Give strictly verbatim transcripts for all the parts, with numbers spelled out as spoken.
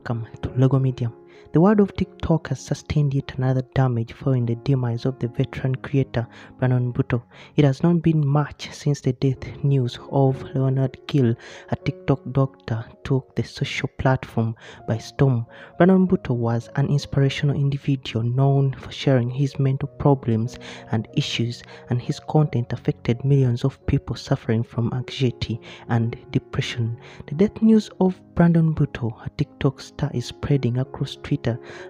welcome to Lego Media. The world of TikTok has sustained yet another damage following the demise of the veteran creator Brandon Brootal. It has not been much since the death news of Leonard Gill, a TikTok doctor, took the social platform by storm. Brandon Brootal was an inspirational individual known for sharing his mental problems and issues, and his content affected millions of people suffering from anxiety and depression. The death news of Brandon Brootal, a TikTok star, is spreading across Twitter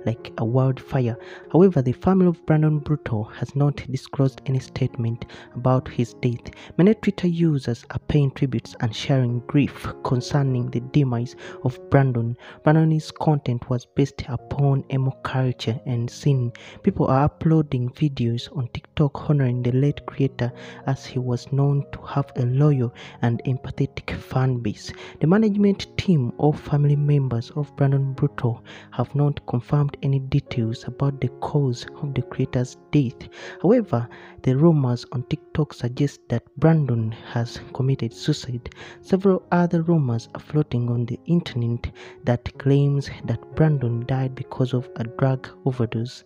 like a wildfire. However, the family of Brandon Brootal has not disclosed any statement about his death. Many Twitter users are paying tributes and sharing grief concerning the demise of Brandon. Brandon's content was based upon emo culture and sin. People are uploading videos on TikTok honoring the late creator, as he was known to have a loyal and empathetic fan base. The management team of family members of Brandon Brootal have not confirmed any details about the cause of the creator's death. However, the rumors on TikTok suggest that Brandon has committed suicide. Several other rumors are floating on the internet that claims that Brandon died because of a drug overdose.